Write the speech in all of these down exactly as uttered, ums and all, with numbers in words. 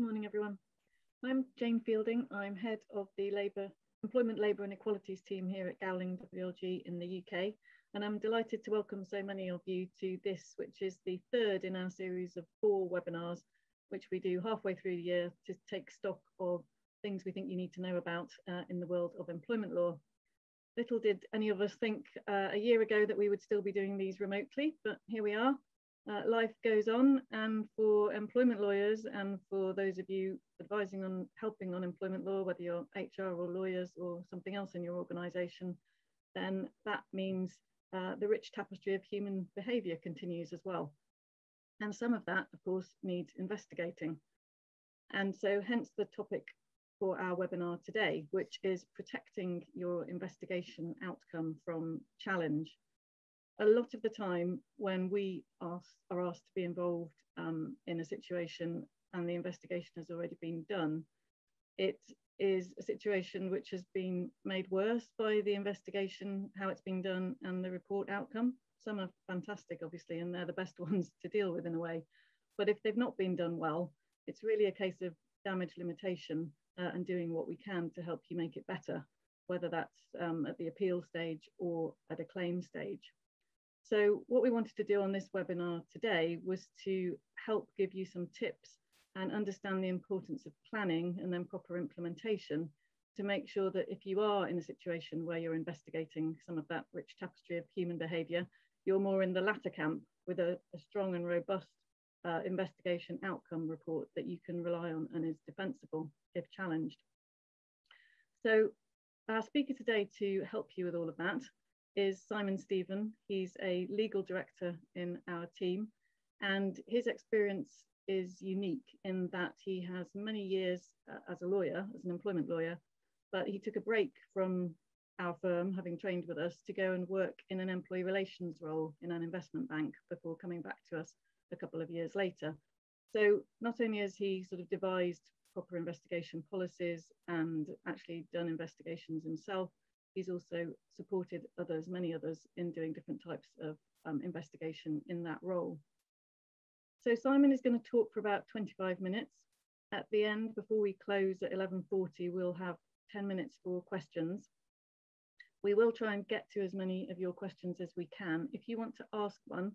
Good morning, everyone. I'm Jane Fielding. I'm head of the Labour, Employment, Labour and Equalities team here at Gowling W L G in the U K. And I'm delighted to welcome so many of you to this, which is the third in our series of four webinars, which we do halfway through the year to take stock of things we think you need to know about uh, in the world of employment law. Little did any of us think uh, a year ago that we would still be doing these remotely, but here we are. Uh, life goes on, and for employment lawyers and for those of you advising on helping on employment law, whether you're H R or lawyers or something else in your organisation, then that means uh, the rich tapestry of human behaviour continues as well. And some of that, of course, needs investigating. And so hence the topic for our webinar today, which is protecting your investigation outcome from challenge. A lot of the time when we ask, are asked to be involved um, in a situation and the investigation has already been done, it is a situation which has been made worse by the investigation, how it's been done and the report outcome. Some are fantastic, obviously, and they're the best ones to deal with in a way. But if they've not been done well, it's really a case of damage limitation uh, and doing what we can to help you make it better, whether that's um, at the appeal stage or at a claim stage. So what we wanted to do on this webinar today was to help give you some tips and understand the importance of planning and then proper implementation to make sure that if you are in a situation where you're investigating some of that rich tapestry of human behaviour, you're more in the latter camp with a, a strong and robust uh, investigation outcome report that you can rely on and is defensible if challenged. So our speaker today to help you with all of that is Simon Stephen. He's a legal director in our team, and his experience is unique in that he has many years uh, as a lawyer, as an employment lawyer, but he took a break from our firm, having trained with us, to go and work in an employee relations role in an investment bank before coming back to us a couple of years later. So not only has he sort of devised proper investigation policies and actually done investigations himself, he's also supported others, many others, in doing different types of um, investigation in that role. So Simon is going to talk for about twenty-five minutes. At the end, before we close at eleven forty, we'll have ten minutes for questions. We will try and get to as many of your questions as we can. If you want to ask one,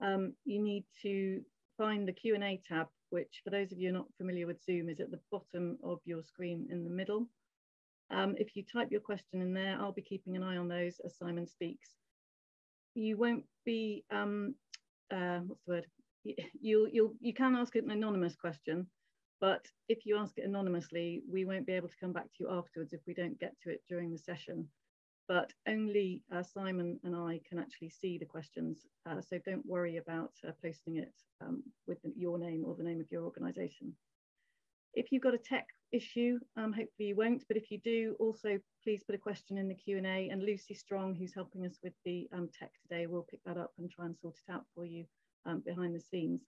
um, you need to find the Q and A tab, which for those of you not familiar with Zoom is at the bottom of your screen in the middle. Um, if you type your question in there, I'll be keeping an eye on those as Simon speaks. You won't be, um, uh, what's the word? You'll, you'll, you can ask an anonymous question, but if you ask it anonymously, we won't be able to come back to you afterwards if we don't get to it during the session. But only uh, Simon and I can actually see the questions, uh, so don't worry about uh, posting it um, with your name or the name of your organisation. If you've got a tech issue, um, hopefully you won't, but if you do, also please put a question in the Q and A, and Lucy Strong, who's helping us with the um, tech today, will pick that up and try and sort it out for you um, behind the scenes.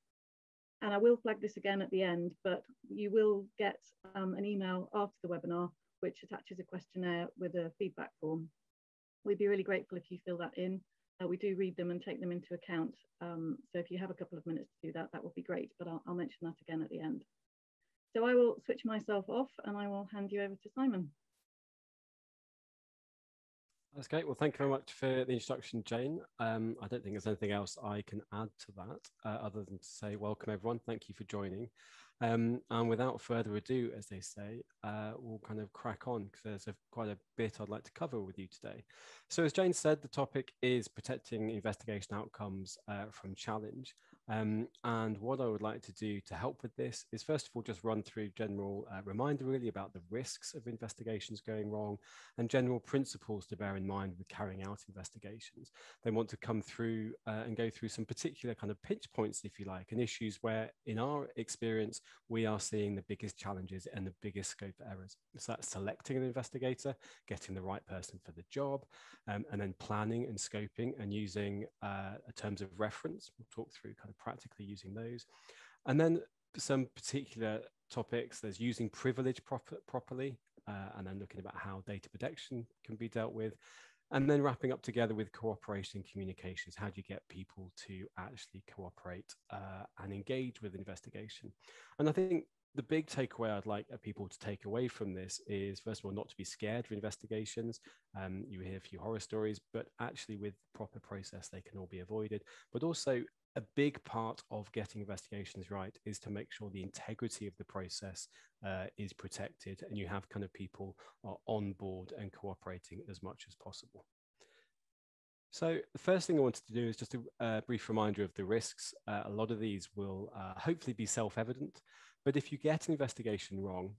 And I will flag this again at the end, but you will get um, an email after the webinar, which attaches a questionnaire with a feedback form. We'd be really grateful if you fill that in. Uh, we do read them and take them into account. Um, so if you have a couple of minutes to do that, that will be great, but I'll, I'll mention that again at the end. So I will switch myself off and I will hand you over to Simon. That's great. Well, thank you very much for the introduction, Jane. Um, I don't think there's anything else I can add to that uh, other than to say welcome, everyone. Thank you for joining. Um, and without further ado, as they say, uh, we'll kind of crack on because there's a, quite a bit I'd like to cover with you today. So as Jane said, the topic is protecting investigation outcomes uh, from challenge. Um, and what I would like to do to help with this is first of all, just run through general uh, reminder really about the risks of investigations going wrong and general principles to bear in mind with carrying out investigations. Then want to come through uh, and go through some particular kind of pinch points, if you like, and issues where in our experience, we are seeing the biggest challenges and the biggest scope for errors. So that's selecting an investigator, getting the right person for the job, um, and then planning and scoping and using uh, terms of reference. We'll talk through kind of practically using those, and then some particular topics. There's using privilege proper, properly uh, and then looking about how data protection can be dealt with, and then wrapping up together with cooperation and communications. How do you get people to actually cooperate uh, and engage with an investigation? And I think the big takeaway I'd like people to take away from this is, first of all, not to be scared for investigations. Um, you hear a few horror stories, but actually with proper process, they can all be avoided. But also a big part of getting investigations right is to make sure the integrity of the process uh, is protected, and you have kind of people are on board and cooperating as much as possible. So the first thing I wanted to do is just a uh, brief reminder of the risks. Uh, a lot of these will uh, hopefully be self-evident, but if you get an investigation wrong,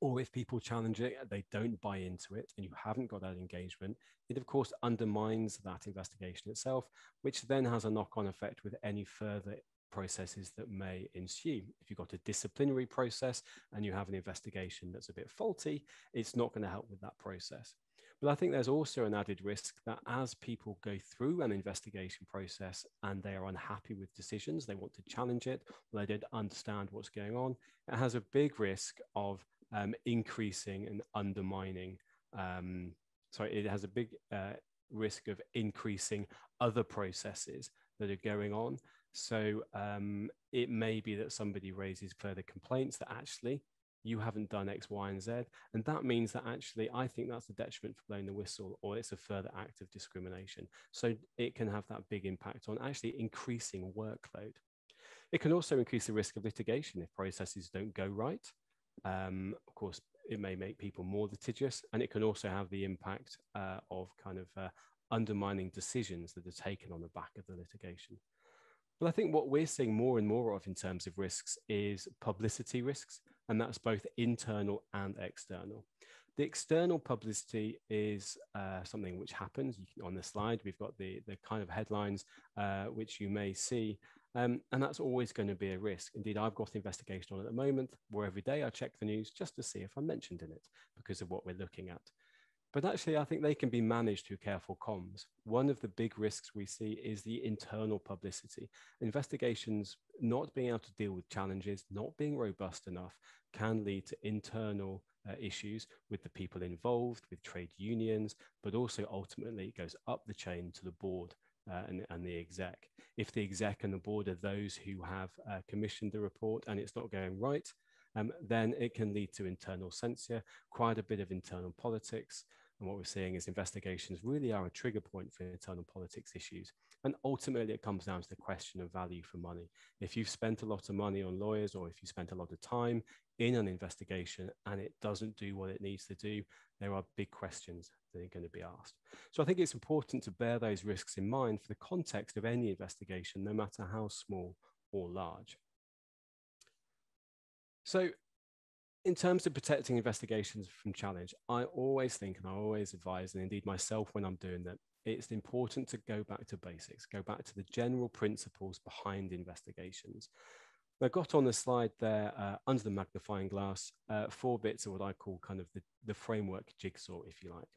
or if people challenge it, they don't buy into it, and you haven't got that engagement, it of course undermines that investigation itself, which then has a knock-on effect with any further processes that may ensue. If you've got a disciplinary process and you have an investigation that's a bit faulty, it's not going to help with that process. But I think there's also an added risk that as people go through an investigation process and they are unhappy with decisions, they want to challenge it, or they don't understand what's going on, it has a big risk of um, increasing and undermining, um, sorry, it has a big uh, risk of increasing other processes that are going on. So um, it may be that somebody raises further complaints that actually, you haven't done X, Y, and Z. And that means that actually, I think that's a detriment for blowing the whistle, or it's a further act of discrimination. So it can have that big impact on actually increasing workload. It can also increase the risk of litigation if processes don't go right. Um, of course, it may make people more litigious, and it can also have the impact uh, of kind of uh, undermining decisions that are taken on the back of the litigation. Well, I think what we're seeing more and more of in terms of risks is publicity risks, and that's both internal and external. The external publicity is uh, something which happens. You can, on the slide, we've got the, the kind of headlines uh, which you may see, um, and that's always going to be a risk. Indeed, I've got an investigation on at the moment where every day I check the news just to see if I'm mentioned in it because of what we're looking at. But actually, I think they can be managed through careful comms. One of the big risks we see is the internal publicity. Investigations not being able to deal with challenges, not being robust enough, can lead to internal uh, issues with the people involved, with trade unions, but also ultimately it goes up the chain to the board uh, and, and the exec. If the exec and the board are those who have uh, commissioned the report and it's not going right, um, then it can lead to internal censure, quite a bit of internal politics. And what we're seeing is investigations really are a trigger point for internal politics issues. And ultimately, it comes down to the question of value for money. If you've spent a lot of money on lawyers, or if you spent a lot of time in an investigation and it doesn't do what it needs to do, there are big questions that are going to be asked. So I think it's important to bear those risks in mind for the context of any investigation, no matter how small or large. So, in terms of protecting investigations from challenge, I always think and I always advise, and indeed myself when I'm doing that, it's important to go back to basics, go back to the general principles behind investigations. I got on the slide there, uh, under the magnifying glass, uh, four bits of what I call kind of the, the framework jigsaw, if you like.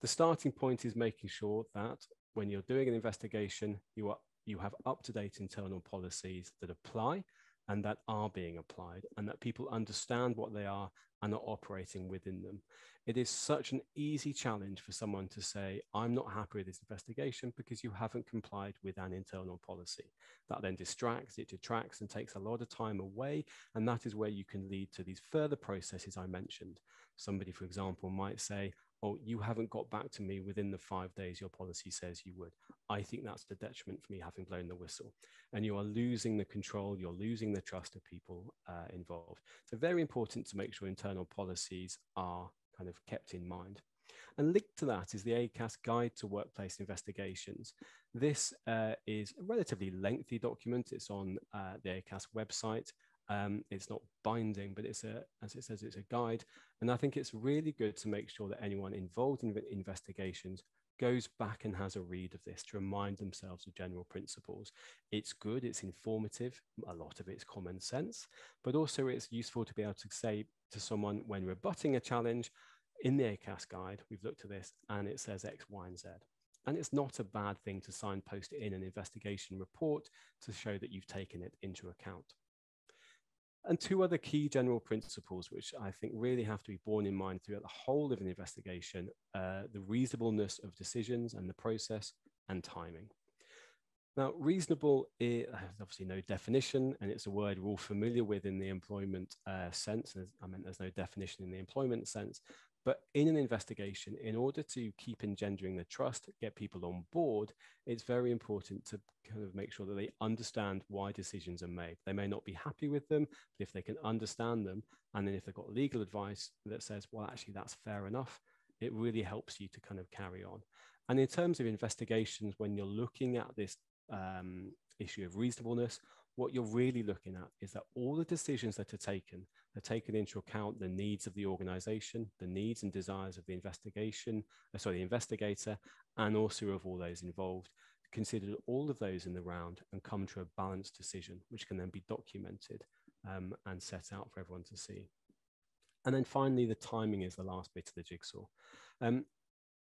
The starting point is making sure that when you're doing an investigation, you, are, you have up-to-date internal policies that apply and that are being applied, and that people understand what they are and are operating within them. It is such an easy challenge for someone to say, I'm not happy with this investigation because you haven't complied with an internal policy. That then distracts, it detracts and takes a lot of time away, and that is where you can lead to these further processes I mentioned. Somebody, for example, might say, oh, you haven't got back to me within the five days your policy says you would. I think that's the detriment for me having blown the whistle. And you are losing the control, you're losing the trust of people uh, involved. So very important to make sure internal policies are kind of kept in mind. And linked to that is the A C A S Guide to Workplace Investigations. This uh, is a relatively lengthy document. It's on uh, the A C A S website. Um, it's not binding, but it's a, as it says, it's a guide. And I think it's really good to make sure that anyone involved in investigations goes back and has a read of this to remind themselves of general principles. It's good, it's informative, a lot of it's common sense, but also it's useful to be able to say to someone when rebutting a challenge, in the A C A S guide, we've looked at this and it says X, Y, and Z. And it's not a bad thing to signpost it in an investigation report to show that you've taken it into account. And two other key general principles, which I think really have to be borne in mind throughout the whole of an investigation, uh, the reasonableness of decisions and the process, and timing. Now, reasonable is obviously no definition, and it's a word we're all familiar with in the employment uh, sense. I mean, there's no definition in the employment sense, but in an investigation, in order to keep engendering the trust, get people on board, it's very important to kind of make sure that they understand why decisions are made. They may not be happy with them, but if they can understand them, and then if they've got legal advice that says, well, actually, that's fair enough, it really helps you to kind of carry on. And in terms of investigations, when you're looking at this um, issue of reasonableness, what you're really looking at is that all the decisions that are taken are taken into account the needs of the organization, the needs and desires of the investigation, uh, sorry, the investigator, and also of all those involved, considered all of those in the round and come to a balanced decision, which can then be documented um, and set out for everyone to see. And then finally, the timing is the last bit of the jigsaw. Um,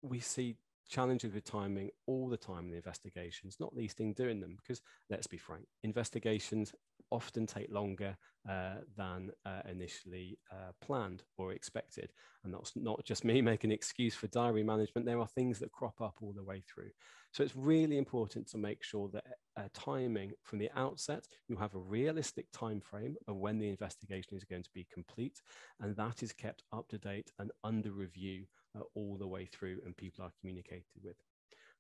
we see challenges with timing all the time in the investigations, not least in doing them, because let's be frank, investigations often take longer uh, than uh, initially uh, planned or expected. And that's not just me making an excuse for diary management. There are things that crop up all the way through. So it's really important to make sure that uh, timing from the outset, you have a realistic time frame of when the investigation is going to be complete, and that is kept up to date and under review uh, all the way through, and people are communicated with.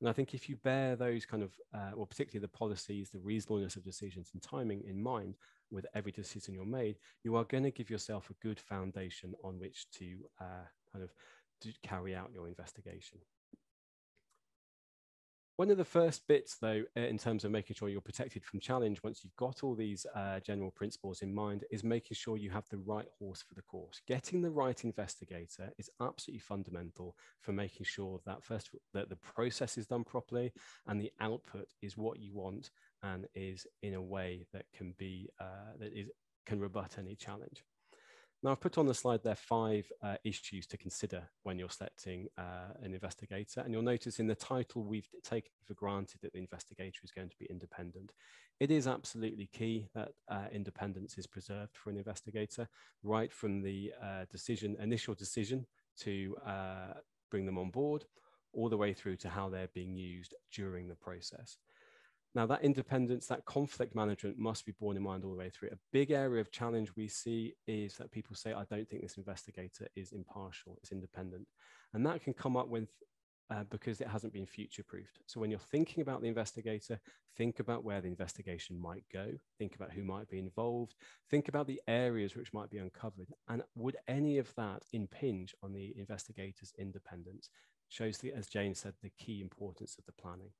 And I think if you bear those kind of, uh, or particularly the policies, the reasonableness of decisions and timing in mind with every decision you're made, you are going to give yourself a good foundation on which to uh, kind of to carry out your investigation. One of the first bits, though, in terms of making sure you're protected from challenge, once you've got all these uh, general principles in mind, is making sure you have the right horse for the course. Getting the right investigator is absolutely fundamental for making sure that first that the process is done properly and the output is what you want and is in a way that can be uh, that is can rebut any challenge. Now, I've put on the slide there five uh, issues to consider when you're selecting uh, an investigator. And you'll notice in the title, we've taken for granted that the investigator is going to be independent. It is absolutely key that uh, independence is preserved for an investigator, right from the uh, decision, initial decision to uh, bring them on board, all the way through to how they're being used during the process. Now, that independence, that conflict management must be borne in mind all the way through. A big area of challenge we see is that people say, I don't think this investigator is impartial, it's independent. And that can come up with uh, because it hasn't been future-proofed. So when you're thinking about the investigator, think about where the investigation might go, think about who might be involved, think about the areas which might be uncovered. And would any of that impinge on the investigator's independence? Shows, the, as Jane said, the key importance of the planning.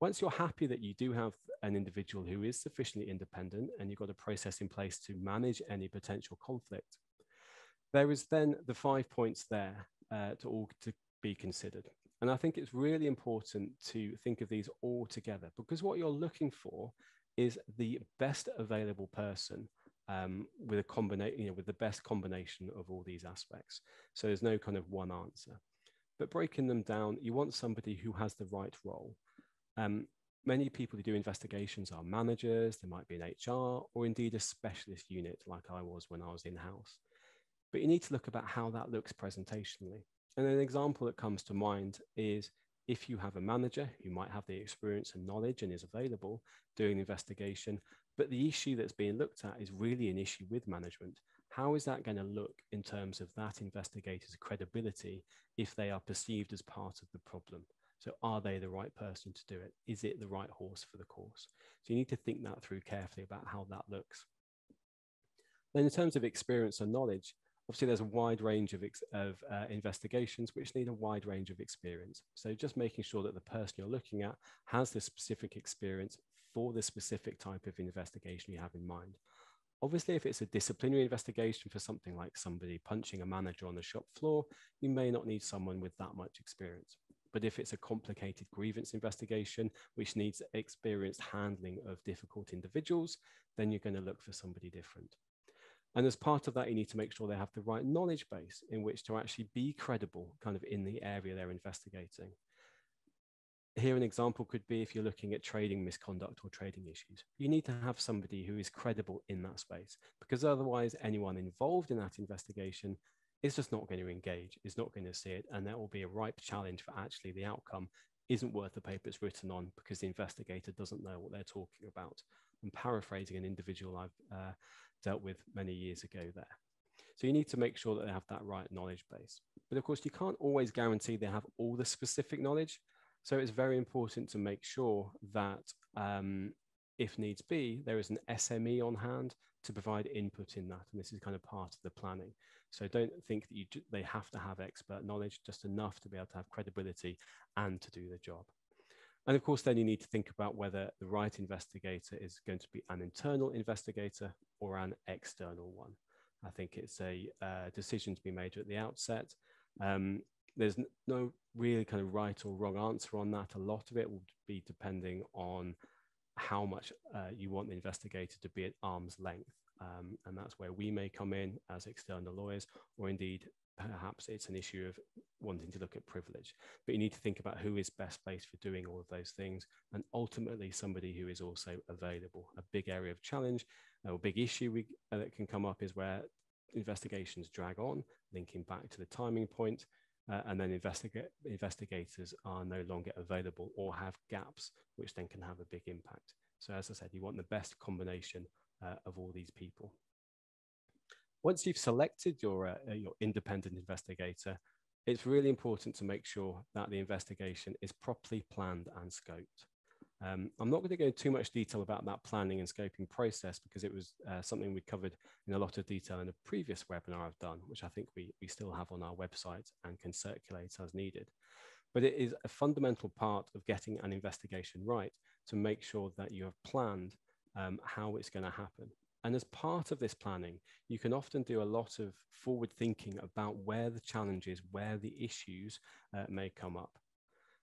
Once you're happy that you do have an individual who is sufficiently independent and you've got a process in place to manage any potential conflict, there is then the five points there uh, to all to be considered. And I think it's really important to think of these all together, because what you're looking for is the best available person um, with a combination, you know, with the best combination of all these aspects. So there's no kind of one answer, but breaking them down, you want somebody who has the right role. Um, many people who do investigations are managers, they might be in H R, or indeed a specialist unit like I was when I was in-house. But you need to look about how that looks presentationally. And an example that comes to mind is if you have a manager who might have the experience and knowledge and is available doing the investigation, but the issue that's being looked at is really an issue with management. How is that going to look in terms of that investigator's credibility if they are perceived as part of the problem? So are they the right person to do it? Is it the right horse for the course? So you need to think that through carefully about how that looks. Then in terms of experience and knowledge, obviously there's a wide range of, of uh, investigations which need a wide range of experience. So just making sure that the person you're looking at has the specific experience for the specific type of investigation you have in mind. Obviously, if it's a disciplinary investigation for something like somebody punching a manager on the shop floor, you may not need someone with that much experience. But if it's a complicated grievance investigation, which needs experienced handling of difficult individuals, then you're going to look for somebody different. And as part of that, you need to make sure they have the right knowledge base in which to actually be credible kind of in the area they're investigating. Here, an example could be if you're looking at trading misconduct or trading issues. You need to have somebody who is credible in that space, because otherwise anyone involved in that investigation it's just not going to engage, it's not going to see it, and that will be a ripe challenge for actually the outcome isn't worth the paper it's written on because the investigator doesn't know what they're talking about. I'm paraphrasing an individual I've uh, dealt with many years ago there. So you need to make sure that they have that right knowledge base. But of course, you can't always guarantee they have all the specific knowledge. So it's very important to make sure that um, if needs be, there is an S M E on hand to provide input in that. And this is kind of part of the planning. So don't think that you they have to have expert knowledge, just enough to be able to have credibility and to do the job. And of course, then you need to think about whether the right investigator is going to be an internal investigator or an external one. I think it's a uh, decision to be made at the outset. Um, there's no really kind of right or wrong answer on that. A lot of it will be depending on how much uh, you want the investigator to be at arm's length. Um, and that's where we may come in as external lawyers, or indeed, perhaps it's an issue of wanting to look at privilege. But you need to think about who is best placed for doing all of those things, and ultimately somebody who is also available. A big area of challenge, a big issue we, uh, that can come up is where investigations drag on, linking back to the timing point, uh, and then investiga investigators are no longer available or have gaps, which then can have a big impact. So as I said, you want the best combination uh, of all these people. Once you've selected your, uh, your independent investigator, it's really important to make sure that the investigation is properly planned and scoped. Um, I'm not going to go into too much detail about that planning and scoping process because it was uh, something we covered in a lot of detail in a previous webinar I've done, which I think we, we still have on our website and can circulate as needed. But it is a fundamental part of getting an investigation right to make sure that you have planned um, how it's going to happen. And as part of this planning, you can often do a lot of forward thinking about where the challenges, where the issues uh, may come up.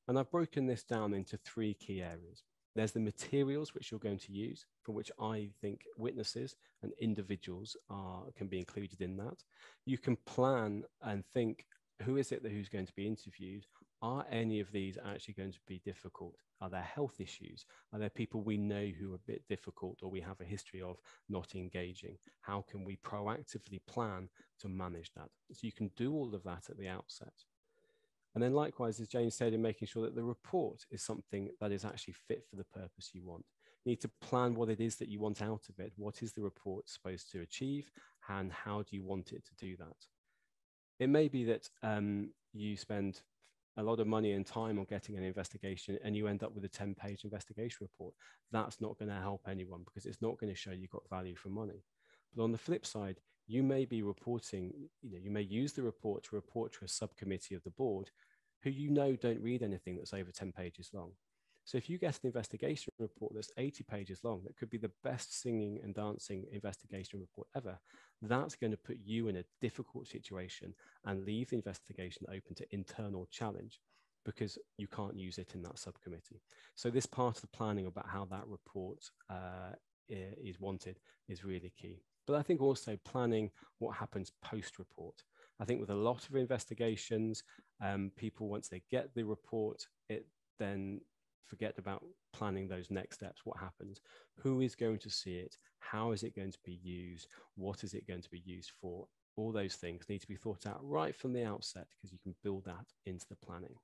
And I've broken this down into three key areas. There's the materials which you're going to use, for which I think witnesses and individuals are, can be included in that. You can plan and think, who is it that who's going to be interviewed? Are any of these actually going to be difficult? Are there health issues? Are there people we know who are a bit difficult or we have a history of not engaging? How can we proactively plan to manage that? So you can do all of that at the outset. And then likewise, as Jane said, in making sure that the report is something that is actually fit for the purpose you want. You need to plan what it is that you want out of it. What is the report supposed to achieve and how do you want it to do that? It may be that um, you spend a lot of money and time on getting an investigation and you end up with a ten page investigation report. That's not going to help anyone because it's not going to show you got value for money. But on the flip side, you may be reporting, you know, you may use the report to report to a subcommittee of the board who you know don't read anything that's over ten pages long. So if you get an investigation report that's eighty pages long, that could be the best singing and dancing investigation report ever, that's going to put you in a difficult situation and leave the investigation open to internal challenge because you can't use it in that subcommittee. So this part of the planning about how that report uh, is wanted is really key. But I think also planning what happens post-report. I think with a lot of investigations, um, people, once they get the report, it then forget about planning those next steps. What happens? Who is going to see it? How is it going to be used? What is it going to be used for? All those things need to be thought out right from the outset because you can build that into the planning.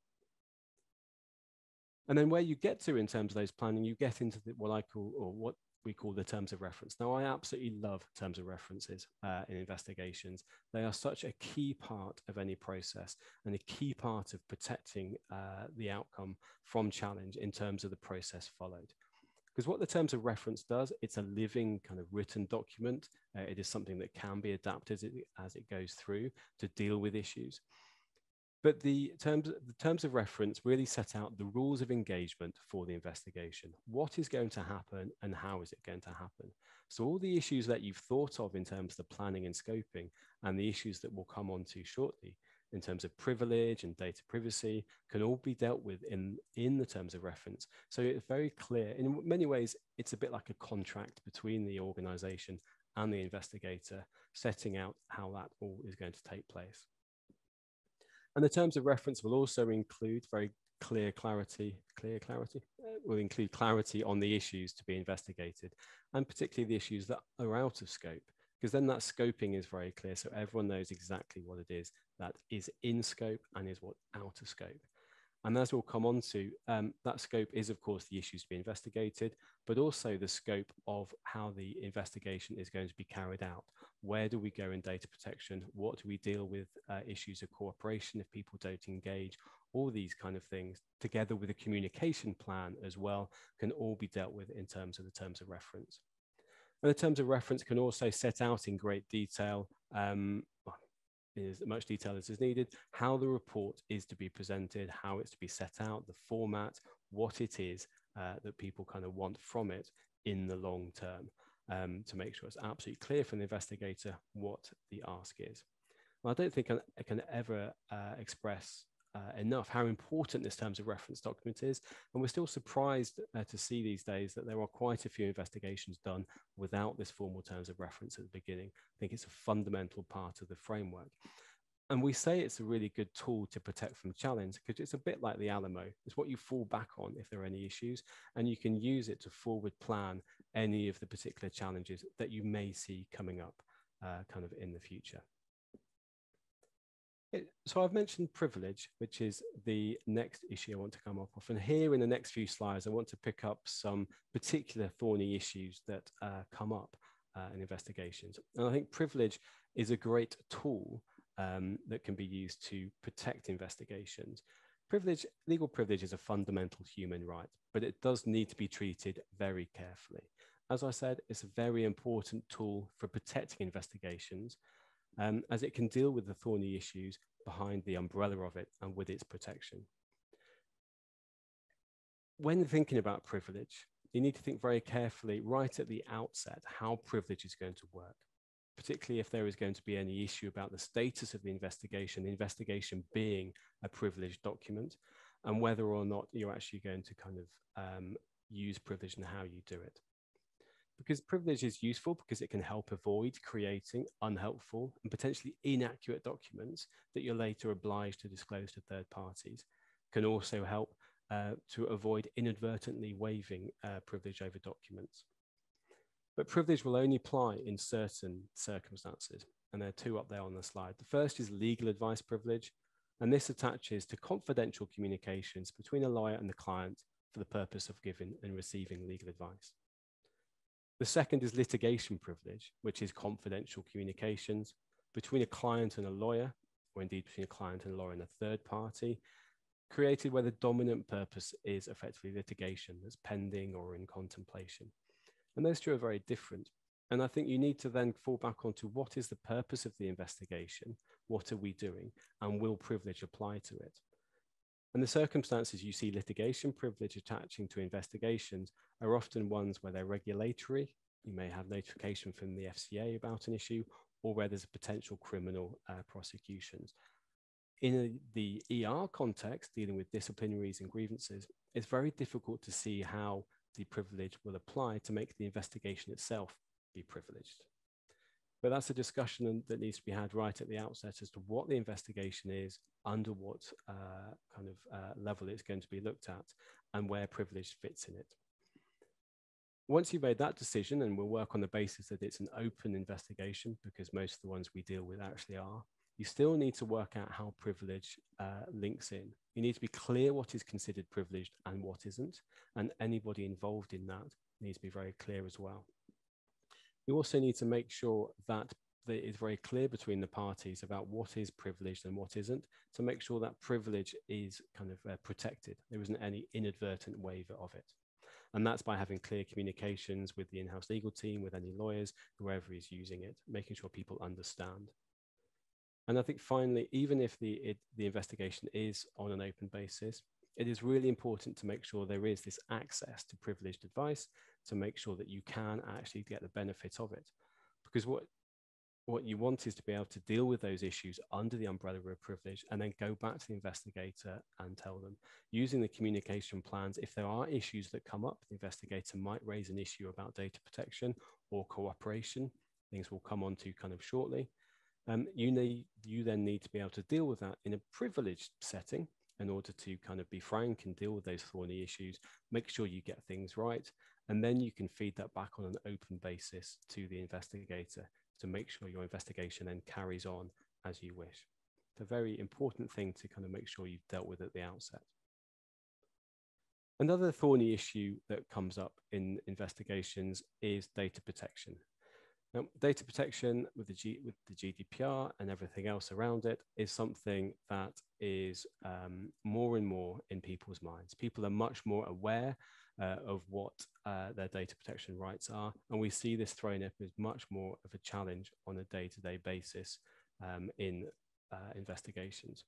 And then where you get to in terms of those planning, you get into the, what I call, or what we call the terms of reference. Now, I absolutely love terms of references uh, in investigations. They are such a key part of any process and a key part of protecting uh, the outcome from challenge in terms of the process followed. Because what the terms of reference does, it's a living kind of written document. Uh, it is something that can be adapted as it, as it goes through to deal with issues. But the terms, the terms of reference really set out the rules of engagement for the investigation. What is going to happen and how is it going to happen? So all the issues that you've thought of in terms of the planning and scoping and the issues that we'll come on to shortly in terms of privilege and data privacy can all be dealt with in, in the terms of reference. So it's very clear. In many ways, it's a bit like a contract between the organization and the investigator setting out how that all is going to take place. And the terms of reference will also include very clear clarity, clear clarity, uh, will include clarity on the issues to be investigated, and particularly the issues that are out of scope, because then that scoping is very clear. So everyone knows exactly what it is that is in scope and is what out of scope. And as we'll come on to, um, that scope is, of course, the issues to be investigated, but also the scope of how the investigation is going to be carried out. Where do we go in data protection? What do we deal with uh, issues of cooperation if people don't engage? All these kind of things, together with a communication plan as well, can all be dealt with in terms of the terms of reference. And the terms of reference can also set out in great detail, um, in as much detail as is needed, how the report is to be presented, how it's to be set out, the format, what it is uh, that people kind of want from it in the long term, um, to make sure it's absolutely clear from the investigator what the ask is. Well, I don't think I can ever uh, express Uh, enough how important this terms of reference document is, and we're still surprised uh, to see these days that there are quite a few investigations done without this formal terms of reference at the beginning. I think it's a fundamental part of the framework, and we say it's a really good tool to protect from challenge because it's a bit like the Alamo. It's what you fall back on if there are any issues, and you can use it to forward plan any of the particular challenges that you may see coming up uh, kind of in the future. It, so I've mentioned privilege, which is the next issue I want to come up with. And here in the next few slides, I want to pick up some particular thorny issues that uh, come up uh, in investigations. And I think privilege is a great tool um, that can be used to protect investigations. Privilege, legal privilege is a fundamental human right, but it does need to be treated very carefully. As I said, it's a very important tool for protecting investigations, Um, as it can deal with the thorny issues behind the umbrella of it and with its protection. When thinking about privilege, you need to think very carefully right at the outset how privilege is going to work, particularly if there is going to be any issue about the status of the investigation, the investigation being a privileged document, and whether or not you're actually going to kind of um, use privilege and how you do it. Because privilege is useful because it can help avoid creating unhelpful and potentially inaccurate documents that you're later obliged to disclose to third parties. It can also help uh, to avoid inadvertently waiving uh, privilege over documents. But privilege will only apply in certain circumstances, and there are two up there on the slide. The first is legal advice privilege, and this attaches to confidential communications between a lawyer and the client for the purpose of giving and receiving legal advice. The second is litigation privilege, which is confidential communications between a client and a lawyer, or indeed between a client and a lawyer and a third party, created where the dominant purpose is effectively litigation that's pending or in contemplation. And those two are very different. And I think you need to then fall back onto what is the purpose of the investigation, what are we doing, and will privilege apply to it? And the circumstances you see litigation privilege attaching to investigations are often ones where they're regulatory. You may have notification from the F C A about an issue, or where there's a potential criminal uh, prosecutions. In a, the E R context, dealing with disciplinaries and grievances, it's very difficult to see how the privilege will apply to make the investigation itself be privileged. But that's a discussion that needs to be had right at the outset as to what the investigation is, under what uh, kind of uh, level it's going to be looked at, and where privilege fits in it. Once you've made that decision, and we'll work on the basis that it's an open investigation because most of the ones we deal with actually are, you still need to work out how privilege uh, links in. You need to be clear what is considered privileged and what isn't, and anybody involved in that needs to be very clear as well. You also need to make sure that it is very clear between the parties about what is privileged and what isn't, to make sure that privilege is kind of uh, protected. There isn't any inadvertent waiver of it. And that's by having clear communications with the in-house legal team, with any lawyers, whoever is using it, making sure people understand. And I think finally, even if the, it, the investigation is on an open basis, it is really important to make sure there is this access to privileged advice, to make sure that you can actually get the benefit of it. Because what, what you want is to be able to deal with those issues under the umbrella of privilege and then go back to the investigator and tell them. Using the communication plans, if there are issues that come up, the investigator might raise an issue about data protection or cooperation. Things we'll come on to kind of shortly. Um, you, need, you then need to be able to deal with that in a privileged setting in order to kind of be frank and deal with those thorny issues, make sure you get things right, and then you can feed that back on an open basis to the investigator to make sure your investigation then carries on as you wish. It's a very important thing to kind of make sure you've dealt with at the outset. Another thorny issue that comes up in investigations is data protection. Now, data protection with the, G with the G D P R and everything else around it is something that is um, more and more in people's minds. People are much more aware uh, of what uh, their data protection rights are, and we see this thrown up as much more of a challenge on a day-to-day basis um, in uh, investigations.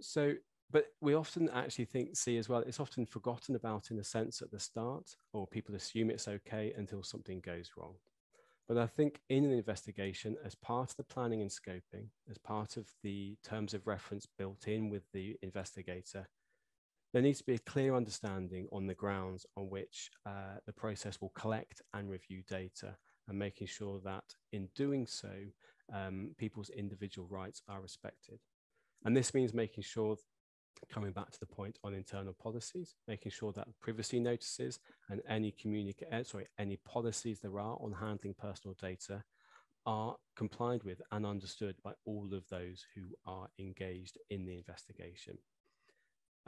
So, but we often actually think, see as well, it's often forgotten about in a sense at the start, or people assume it's okay until something goes wrong. But I think in an investigation, as part of the planning and scoping, as part of the terms of reference built in with the investigator, there needs to be a clear understanding on the grounds on which uh, the process will collect and review data, and making sure that in doing so, um, people's individual rights are respected. And this means making sure coming back to the point on internal policies, making sure that privacy notices and any communica- sorry, any policies there are on handling personal data are complied with and understood by all of those who are engaged in the investigation.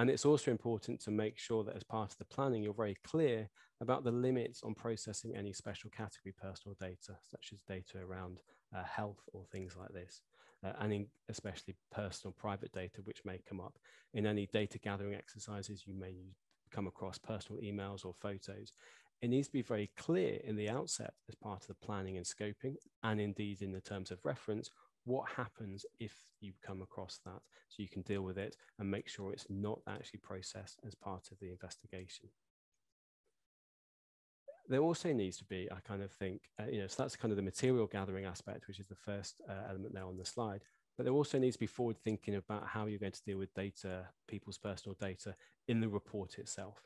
And it's also important to make sure that as part of the planning, you're very clear about the limits on processing any special category personal data, such as data around uh, health or things like this. Uh, and in especially personal private data, which may come up in any data gathering exercises. You may come across personal emails or photos. It needs to be very clear in the outset as part of the planning and scoping, and indeed in the terms of reference, what happens if you come across that, so you can deal with it and make sure it's not actually processed as part of the investigation. There also needs to be, I kind of think, uh, you know, so that's kind of the material gathering aspect, which is the first uh, element there on the slide. But there also needs to be forward thinking about how you're going to deal with data, people's personal data, in the report itself.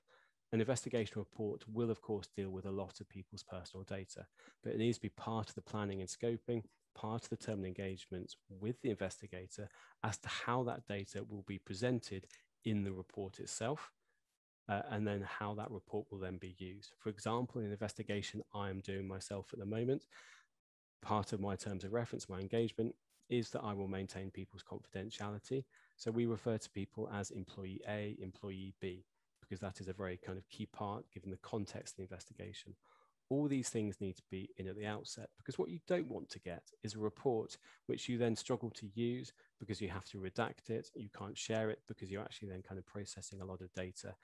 An investigation report will, of course, deal with a lot of people's personal data, but it needs to be part of the planning and scoping, part of the term engagements with the investigator as to how that data will be presented in the report itself. Uh, and then how that report will then be used. For example, in an investigation I am doing myself at the moment, part of my terms of reference, my engagement, is that I will maintain people's confidentiality. So we refer to people as employee A, employee B, because that is a very kind of key part given the context of the investigation. All these things need to be in at the outset, because what you don't want to get is a report which you then struggle to use because you have to redact it, you can't share it because you're actually then kind of processing a lot of data.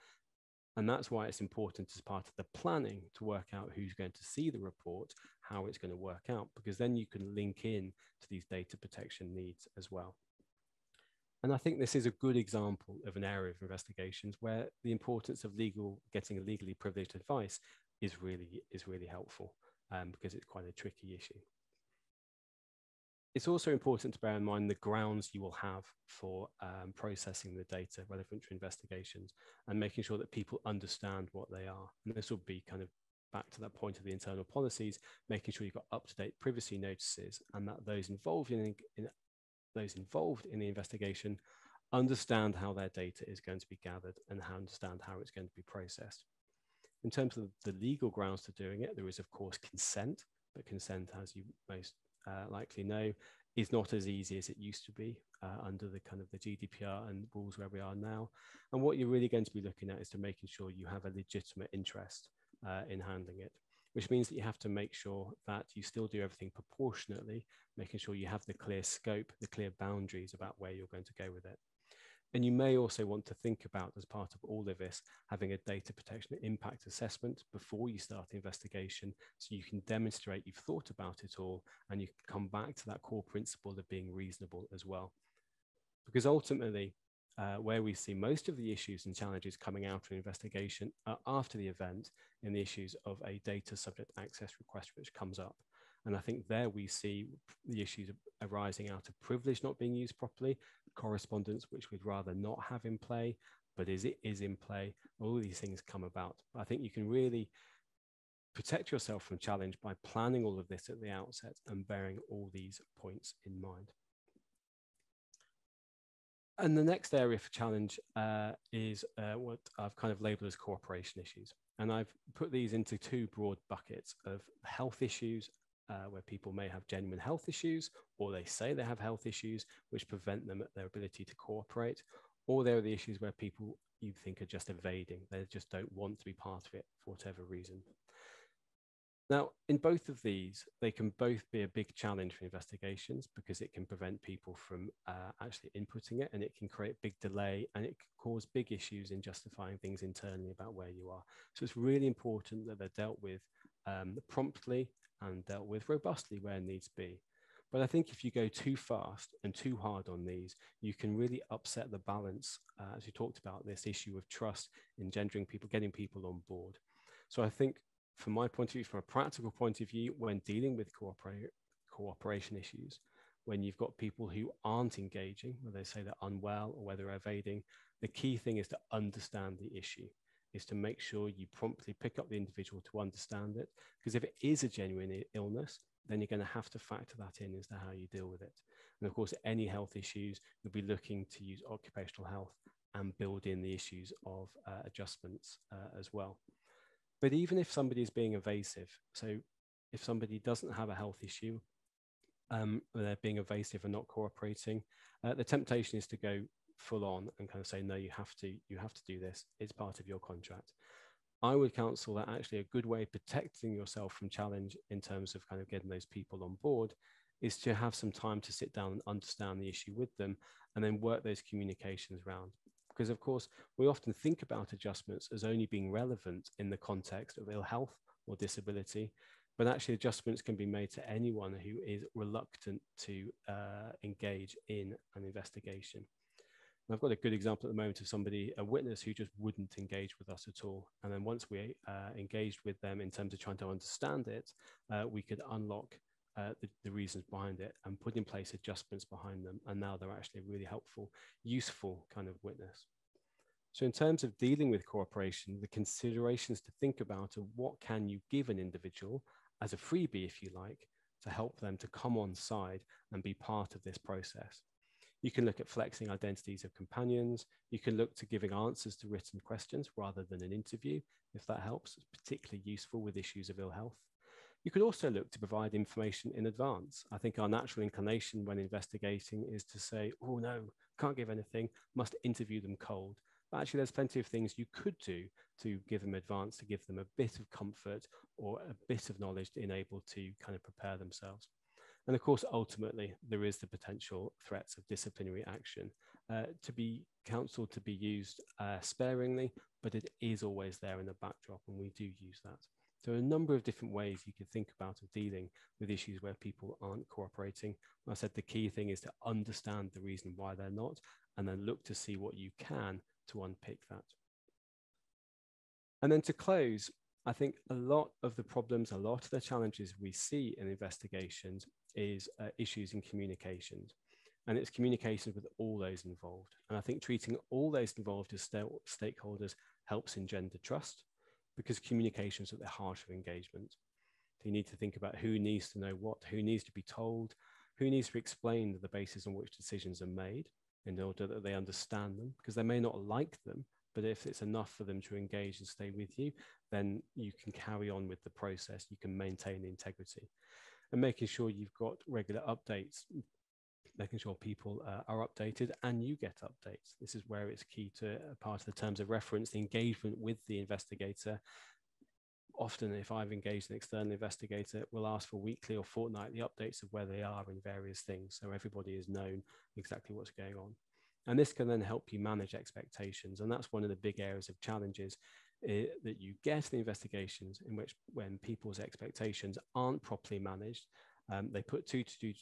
And that's why it's important as part of the planning to work out who's going to see the report, how it's going to work out, because then you can link in to these data protection needs as well. And I think this is a good example of an area of investigations where the importance of legal, getting legally privileged advice is really, is really helpful um, because it's quite a tricky issue. It's also important to bear in mind the grounds you will have for um, processing the data relevant to investigations and making sure that people understand what they are. And this will be kind of back to that point of the internal policies, making sure you've got up-to-date privacy notices and that those involved in, in, those involved in the investigation understand how their data is going to be gathered and how understand how it's going to be processed. In terms of the legal grounds to doing it, there is, of course, consent, but consent, as you most Uh, likely know, is not as easy as it used to be uh, under the kind of the G D P R and rules where we are now. And what you're really going to be looking at is to making sure you have a legitimate interest uh, in handling it, which means that you have to make sure that you still do everything proportionately, making sure you have the clear scope, the clear boundaries about where you're going to go with it. And you may also want to think about, as part of all of this, having a data protection impact assessment before you start the investigation, so you can demonstrate you've thought about it all and you can come back to that core principle of being reasonable as well. Because ultimately, uh, where we see most of the issues and challenges coming out of an investigation are after the event in the issues of a data subject access request which comes up. And I think there we see the issues arising out of privilege not being used properly, correspondence which we'd rather not have in play, but is it is in play, all these things come about. But I think you can really protect yourself from challenge by planning all of this at the outset and bearing all these points in mind. And the next area for challenge uh, is uh, what I've kind of labeled as cooperation issues. And I've put these into two broad buckets of health issues, Uh, where people may have genuine health issues, or they say they have health issues which prevent them at their ability to cooperate, or there are the issues where people you think are just evading. They just don't want to be part of it for whatever reason. Now, in both of these, they can both be a big challenge for investigations because it can prevent people from uh, actually inputting it, and it can create big delay, and it can cause big issues in justifying things internally about where you are. So it's really important that they're dealt with um, promptly and dealt with robustly where needs be. But I think if you go too fast and too hard on these, you can really upset the balance, uh, as you talked about, this issue of trust, engendering people, getting people on board. So I think, from my point of view, from a practical point of view, when dealing with cooperate, cooperation issues, when you've got people who aren't engaging, whether they say they're unwell or whether they're evading, the key thing is to understand the issue, is to make sure you promptly pick up the individual to understand it. Because if it is a genuine illness, then you're going to have to factor that in as to how you deal with it. And of course, any health issues, you'll be looking to use occupational health and build in the issues of uh, adjustments uh, as well. But even if somebody is being evasive, so if somebody doesn't have a health issue, um, they're being evasive and not cooperating, uh, the temptation is to go full on and kind of say, no, you have to, you have to do this. It's part of your contract. I would counsel that actually a good way of protecting yourself from challenge in terms of kind of getting those people on board is to have some time to sit down and understand the issue with them and then work those communications around. Because, of course, we often think about adjustments as only being relevant in the context of ill health or disability, but actually adjustments can be made to anyone who is reluctant to uh, engage in an investigation. And I've got a good example at the moment of somebody, a witness who just wouldn't engage with us at all. And then once we uh, engaged with them in terms of trying to understand it, uh, we could unlock Uh, the, the reasons behind it and put in place adjustments behind them. And now they're actually a really helpful, useful kind of witness. So in terms of dealing with cooperation, the considerations to think about are what can you give an individual as a freebie, if you like, to help them to come on side and be part of this process. You can look at flexing identities of companions. You can look to giving answers to written questions rather than an interview, if that helps. It's particularly useful with issues of ill health. You could also look to provide information in advance. I think our natural inclination when investigating is to say, oh no, can't give anything, must interview them cold. But actually there's plenty of things you could do to give them advance, to give them a bit of comfort or a bit of knowledge to enable to kind of prepare themselves. And of course, ultimately there is the potential threats of disciplinary action uh, to be counseled, to be used uh, sparingly, but it is always there in the backdrop and we do use that. So a number of different ways you could think about of dealing with issues where people aren't cooperating. Like I said, the key thing is to understand the reason why they're not, and then look to see what you can to unpick that. And then to close, I think a lot of the problems, a lot of the challenges we see in investigations is uh, issues in communications. And it's communications with all those involved. And I think treating all those involved as stakeholders helps engender trust, because communication's at the heart of engagement. So you need to think about who needs to know what, who needs to be told, who needs to be explained the basis on which decisions are made in order that they understand them, because they may not like them, but if it's enough for them to engage and stay with you, then you can carry on with the process, you can maintain integrity. And making sure you've got regular updates, making sure people uh, are updated and you get updates. This is where it's key to a part of the terms of reference, the engagement with the investigator. Often if I've engaged an external investigator, we'll ask for weekly or fortnightly updates of where they are in various things. So everybody is known exactly what's going on. And this can then help you manage expectations. And that's one of the big areas of challenges uh, that you get in investigations in which when people's expectations aren't properly managed, um, they put two to do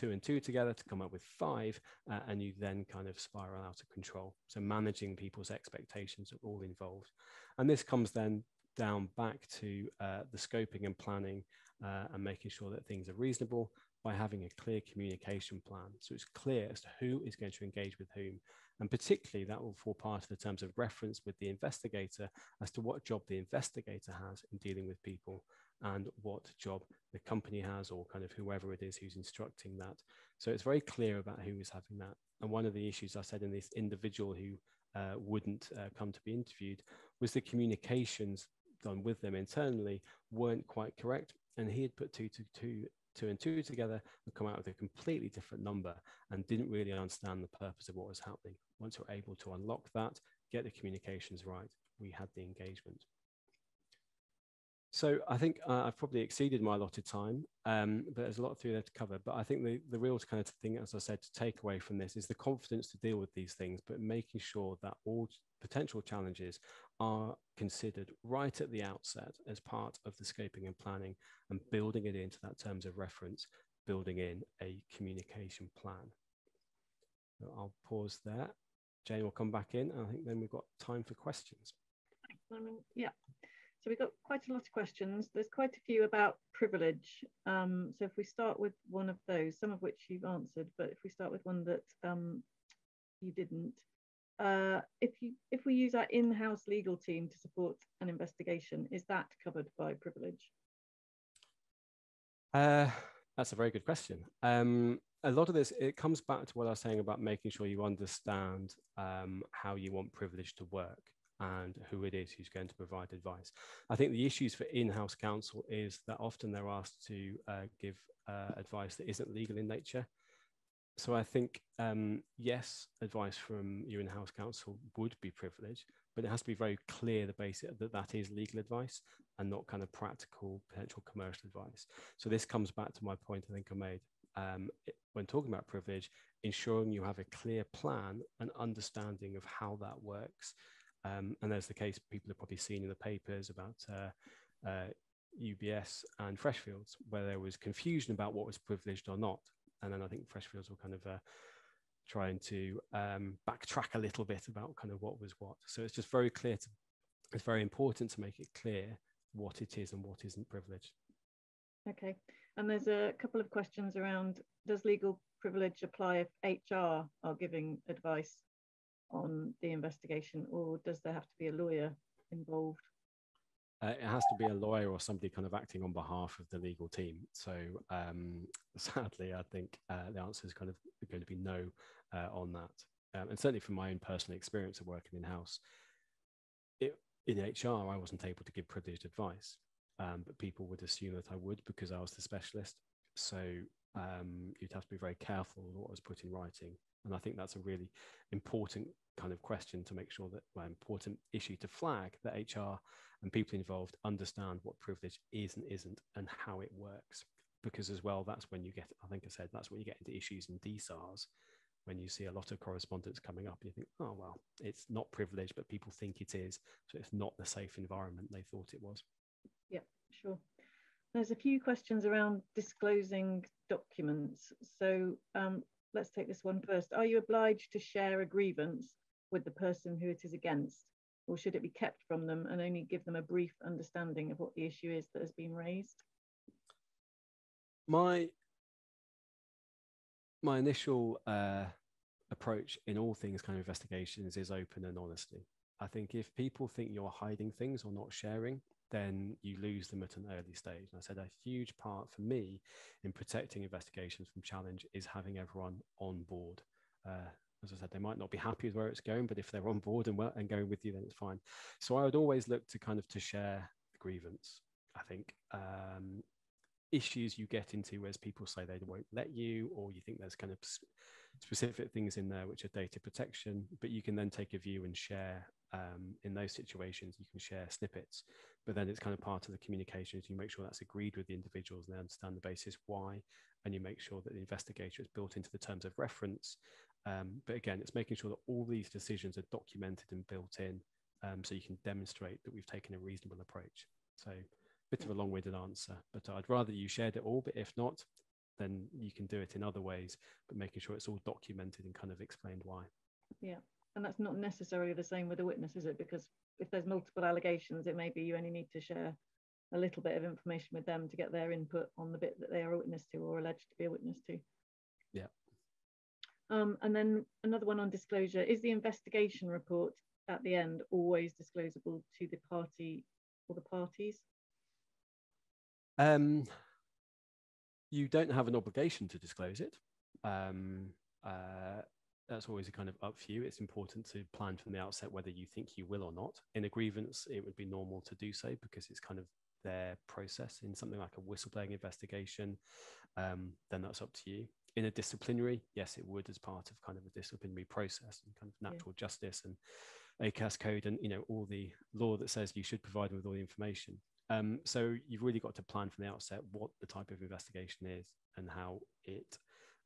two and two together to come up with five, uh, and you then kind of spiral out of control. So managing people's expectations are all involved. And this comes then down back to uh, the scoping and planning uh, and making sure that things are reasonable by having a clear communication plan. So it's clear as to who is going to engage with whom. And particularly that will fall part of the terms of reference with the investigator as to what job the investigator has in dealing with people, and what job the company has or kind of whoever it is who's instructing that. So it's very clear about who is having that. And one of the issues I said in this individual who uh, wouldn't uh, come to be interviewed was the communications done with them internally weren't quite correct. And he had put two, two, two, two and two together and come out with a completely different number and didn't really understand the purpose of what was happening. Once we're able to unlock that, get the communications right, we had the engagement. So I think uh, I've probably exceeded my allotted time, um, but there's a lot through there to cover. But I think the, the real kind of thing, as I said, to take away from this is the confidence to deal with these things, but making sure that all potential challenges are considered right at the outset as part of the scoping and planning, and building it into that terms of reference, building in a communication plan. So I'll pause there. Jane will come back in, and I think then we've got time for questions. Yeah. So we've got quite a lot of questions. There's quite a few about privilege. Um, so if we start with one of those, some of which you've answered, but if we start with one that um, you didn't, uh, if, you, if we use our in-house legal team to support an investigation, is that covered by privilege? Uh, that's a very good question. Um, a lot of this, it comes back to what I was saying about making sure you understand um, how you want privilege to work, and who it is who's going to provide advice. I think the issues for in-house counsel is that often they're asked to uh, give uh, advice that isn't legal in nature. So I think, um, yes, advice from your in-house counsel would be privileged, but it has to be very clear the basis that that is legal advice and not kind of practical, potential commercial advice. So this comes back to my point I think I made um, it, when talking about privilege, ensuring you have a clear plan and understanding of how that works. Um, and there's the case people have probably seen in the papers about uh, uh, U B S and Freshfields, where there was confusion about what was privileged or not. And then I think Freshfields were kind of uh, trying to um, backtrack a little bit about kind of what was what. So it's just very clear, to, it's very important to make it clear what it is and what isn't privileged. Okay. And there's a couple of questions around, does legal privilege apply if H R are giving advice on the investigation, or does there have to be a lawyer involved? Uh, it has to be a lawyer or somebody kind of acting on behalf of the legal team. So um, sadly, I think uh, the answer is kind of going to be no uh, on that. Um, and certainly from my own personal experience of working in-house, in H R, I wasn't able to give privileged advice, um, but people would assume that I would because I was the specialist. So um, you'd have to be very careful with what was put in writing. And I think that's a really important kind of question to make sure that, well, important issue to flag, that H R and people involved understand what privilege is and isn't and how it works. Because as well, that's when you get, I think I said, that's when you get into issues in D S A Rs, when you see a lot of correspondence coming up, you think, oh, well, it's not privilege, but people think it is. So it's not the safe environment they thought it was. Yeah, sure. There's a few questions around disclosing documents. So, um, let's take this one first. Are you obliged to share a grievance with the person who it is against, or should it be kept from them and only give them a brief understanding of what the issue is that has been raised? My, my initial uh, approach in all things kind of investigations is open and honesty. I think if people think you're hiding things or not sharing, then you lose them at an early stage. And I said a huge part for me in protecting investigations from challenge is having everyone on board. Uh, as I said, they might not be happy with where it's going, but if they're on board and, and going with you, then it's fine. So I would always look to kind of to share the grievance. I think um, issues you get into where people say they won't let you, or you think there's kind of specific things in there which are data protection, but you can then take a view and share. Um, in those situations, you can share snippets, but then it's kind of part of the communications. You make sure that's agreed with the individuals and they understand the basis why, and you make sure that the investigator is built into the terms of reference. Um, but again, it's making sure that all these decisions are documented and built in, um, so you can demonstrate that we've taken a reasonable approach. So a bit of a long-winded answer, but I'd rather you shared it all, but if not, then you can do it in other ways, but making sure it's all documented and kind of explained why. Yeah. And that's not necessarily the same with a witness, is it? Because if there's multiple allegations, it may be you only need to share a little bit of information with them to get their input on the bit that they are a witness to or alleged to be a witness to. Yeah. Um, and then another one on disclosure. Is the investigation report at the end always disclosable to the party or the parties? Um, you don't have an obligation to disclose it. Um, uh, that's always a kind of up for you. It's important to plan from the outset whether you think you will or not. In a grievance, it would be normal to do so because it's kind of their process. In something like a whistleblowing investigation, um, then that's up to you. In a disciplinary, yes, it would, as part of kind of a disciplinary process and kind of natural yeah. justice and A C A S code and, you know, all the law that says you should provide them with all the information. Um, so you've really got to plan from the outset what the type of investigation is and how it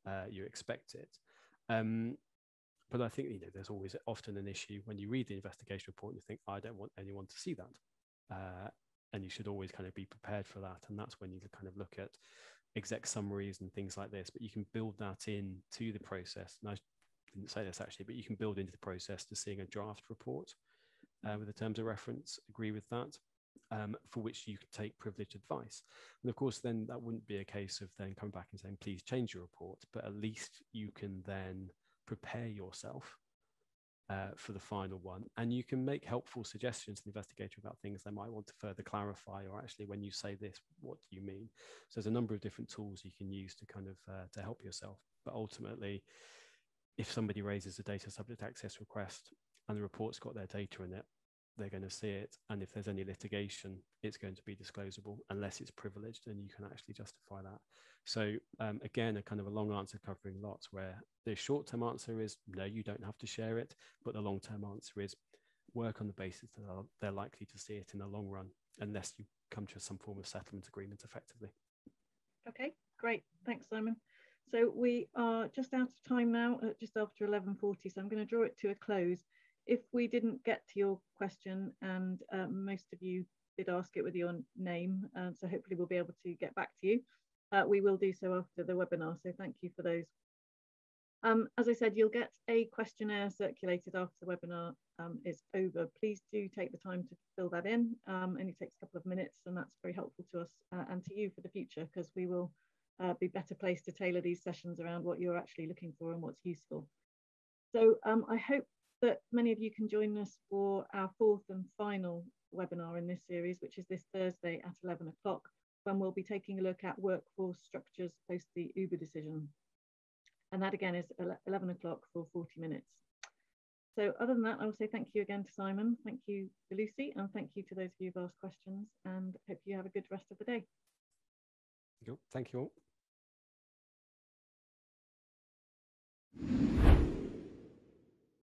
uh, you expect it. Um, but I think, you know, there's always often an issue when you read the investigation report and you think, I don't want anyone to see that. Uh, and you should always kind of be prepared for that. And that's when you kind of look at exec summaries and things like this, but you can build that in to the process. And I didn't say this actually, but you can build into the process to seeing a draft report uh, with the terms of reference, agree with that, um, for which you can take privileged advice. And of course, then that wouldn't be a case of then coming back and saying, please change your report, but at least you can then prepare yourself uh, for the final one. And you can make helpful suggestions to the investigator about things they might want to further clarify, or actually, when you say this, what do you mean? So there's a number of different tools you can use to kind of uh, to help yourself. But ultimately, if somebody raises a data subject access request and the report's got their data in it, they're going to see it. And if there's any litigation, it's going to be disclosable unless it's privileged and you can actually justify that. So um, again, a kind of a long answer covering lots, where the short-term answer is no, you don't have to share it. But the long-term answer is work on the basis that they're likely to see it in the long run, unless you come to some form of settlement agreement effectively. Okay, great. Thanks, Simon. So we are just out of time now, just after eleven forty. So I'm going to draw it to a close. If we didn't get to your question, and uh, most of you did ask it with your name, uh, so hopefully we'll be able to get back to you. Uh, we will do so after the webinar, so thank you for those. Um, as I said, you'll get a questionnaire circulated after the webinar um, is over. Please do take the time to fill that in. Um, only takes a couple of minutes, and that's very helpful to us uh, and to you for the future, because we will uh, be better placed to tailor these sessions around what you're actually looking for and what's useful. So um, I hope that many of you can join us for our fourth and final webinar in this series, which is this Thursday at eleven o'clock, when we'll be taking a look at workforce structures post the Uber decision. And that again is eleven o'clock for forty minutes. So other than that, I will say thank you again to Simon, thank you to Lucy, and thank you to those of you who've asked questions, and hope you have a good rest of the day. Thank you all.